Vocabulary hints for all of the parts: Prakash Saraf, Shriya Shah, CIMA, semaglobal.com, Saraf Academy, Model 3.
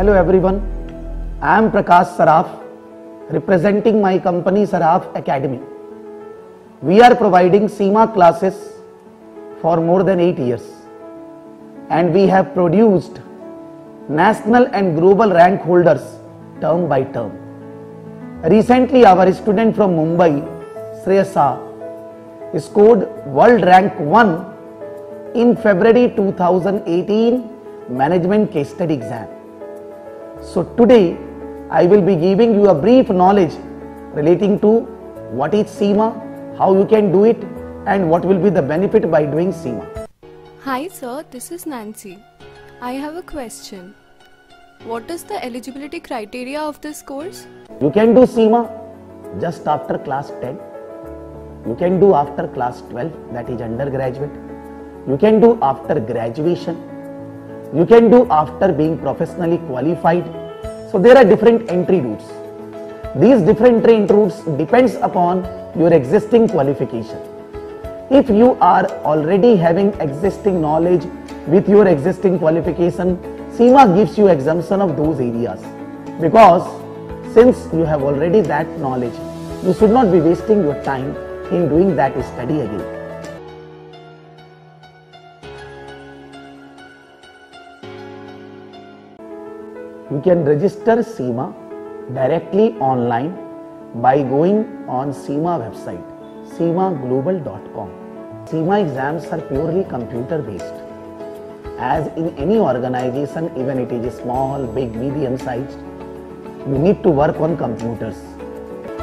Hello everyone, I am Prakash Saraf, representing my company Saraf Academy. We are providing CIMA classes for more than 8 years and we have produced national and global rank holders term by term. Recently our student from Mumbai, Shriya Shah, scored world rank 1 in February 2018 management case study exam. So today I will be giving you a brief knowledge relating to what is CIMA, how you can do it and what will be the benefit by doing CIMA. Hi sir, this is Nancy. I have a question. What is the eligibility criteria of this course? You can do CIMA just after class 10. You can do after class 12, that is undergraduate. You can do after graduation. You can do after being professionally qualified. So there are different entry routes. These different entry routes depends upon your existing qualification. If you are already having existing knowledge with your existing qualification, CIMA gives you exemption of those areas, because since you have already that knowledge, you should not be wasting your time in doing that study again. You can register CIMA directly online by going on CIMA website, semaglobal.com. CIMA exams are purely computer based. As in any organization, even it is small, big, medium sized, you need to work on computers.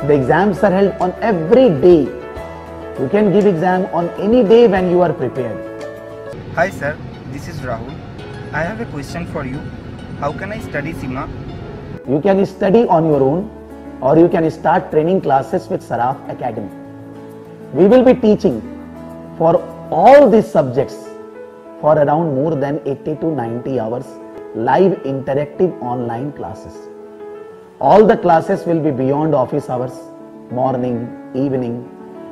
The exams are held on every day. You can give exam on any day when you are prepared. Hi sir, this is Rahul. I have a question for you. How can I study CIMA? You can study on your own or you can start training classes with Saraf Academy. We will be teaching for all these subjects for around more than 80 to 90 hours live interactive online classes. All the classes will be beyond office hours, morning, evening,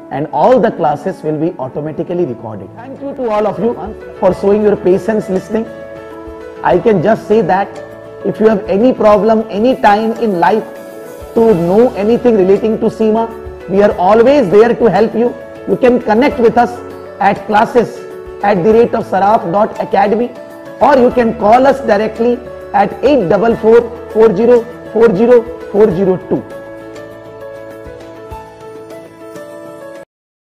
and all the classes will be automatically recorded. Thank you to all of you for showing your patience listening. I can just say that if you have any problem, any time in life to know anything relating to CIMA, we are always there to help you. You can connect with us at classes@saraf.academy or you can call us directly at 844 40 40 402.